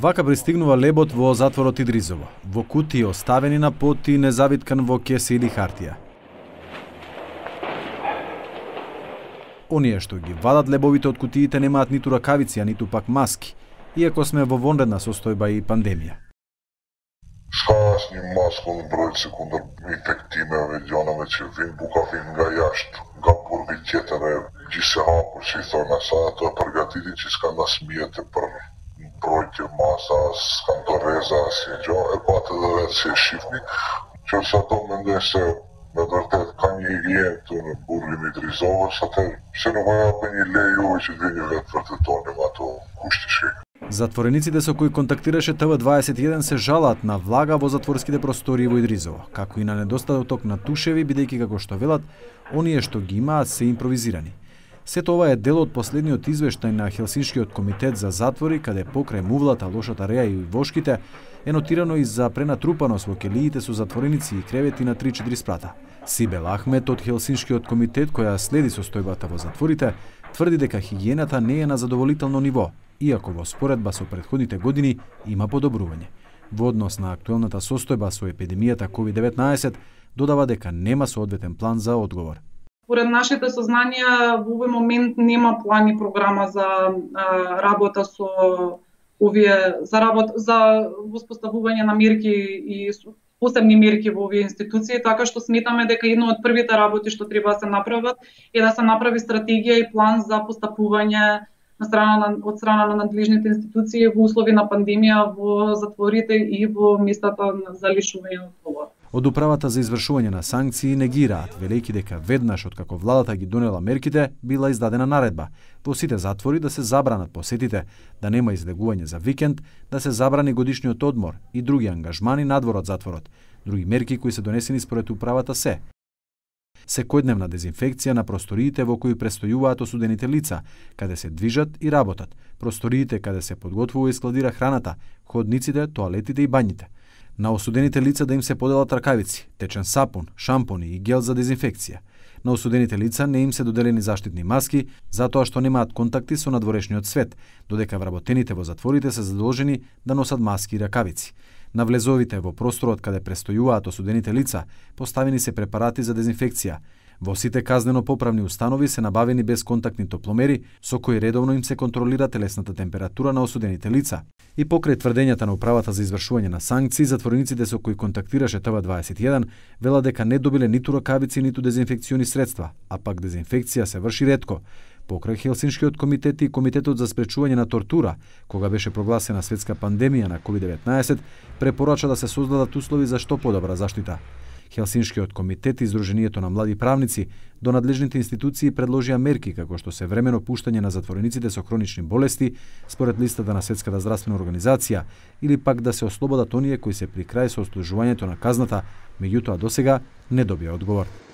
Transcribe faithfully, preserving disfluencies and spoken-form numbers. Вака пристигнува лебот во затворот Идризово, во кутии оставени на пот и незавиткан во кеси или хартија. Оние што ги вадат лебовите од кутиите немаат ниту ракавици, а ниту пак маски, иако сме во вонредна состојба и пандемија. Скараш ни маска од број секундар инфектиме, ведјонаме че вин букав им га јашт, га пурби кетере, ги се хапор че исто на сајата, пргатиди че ска насмијете први. Brojke masa, skandoreza, sjeđo, epate devetësie shifni, që sa do mendoj se me dërtet ka një higien të në burlim i Drizovës, atër se në vaja për një leju e që dhe një vetë vërtetonim ato kushti shikë. Затворениците со кои контактираше Т В дваесет и еден се жалат на влага во затворските простории во Идризово, како и на недостаток на тушеви, бидејќи како што велат, оние што ги имаат се импровизирани. Сето ова е дел од последниот извештај на Хелсиншкиот комитет за затвори, каде покрај мувлата, лошата реа и вошките е нотирано и за пренатрупаност во келиите со затвореници и кревети на три-четири спрата. Сибел Ахмет од Хелсиншкиот комитет, која следи состојбата во затворите, тврди дека хигиената не е на задоволително ниво, иако во споредба со претходните години има подобрување. Во однос на актуелната состојба со епидемијата ковид деветнаесет, додава дека нема соодветен план за одговор. Поред нашите сознанија во овој момент нема план и програма за работа со овие за работ за воспоставување на мерки и посебни мерки во овие институции, така што сметаме дека едно од првите работи што треба да се направат е да се направи стратегија и план за постапување на страна на од страна на надлежните институции во услови на пандемија во затворите и во местата за лишување од слобода. Од управата за извршување на санкции негираат, велејќи дека веднаш откако владата ги донела мерките, била издадена наредба во сите затвори да се забранат посетите, да нема излегување за викенд, да се забрани годишниот одмор и други ангажмани надвор од затворот. Други мерки кои се донесени според управата се: секојдневна дезинфекција на просториите во кои престојуваат осудените лица, каде се движат и работат, просториите каде се подготвува и складира храната, ходниците, тоалетите и бањите. На осудените лица да им се поделат ракавици, течен сапун, шампони и гел за дезинфекција. На осудените лица не им се доделени заштитни маски, затоа што немаат контакти со надворешниот свет, додека вработените во затворите се задолжени да носат маски и ракавици. На влезовите во просторот каде престојуваат осудените лица, поставени се препарати за дезинфекција. Во сите казнено-поправни установи се набавени бесконтактни топломери, со кои редовно им се контролира телесната температура на осудените лица. И покрај тврдењата на управата за извршување на санкции, затворениците со кои контактираше Т В дваесет и еден вела дека не добиле ниту ракавици, ниту дезинфекциони средства, а пак дезинфекција се врши ретко. Покрај Хелсиншкиот комитет и Комитетот за спречување на тортура, кога беше прогласена светска пандемија на ковид деветнаесет, препорача да се создадат услови за што подобра заштита. Хелсиншкиот комитет и Издруженијето на млади правници до надлежните институции предложија мерки како што се времено пуштање на затворениците со хронични болести според листата на Светската здравствена организација или пак да се ослободат оние кои се при крај со ослужувањето на казната, меѓутоа досега не добија одговор.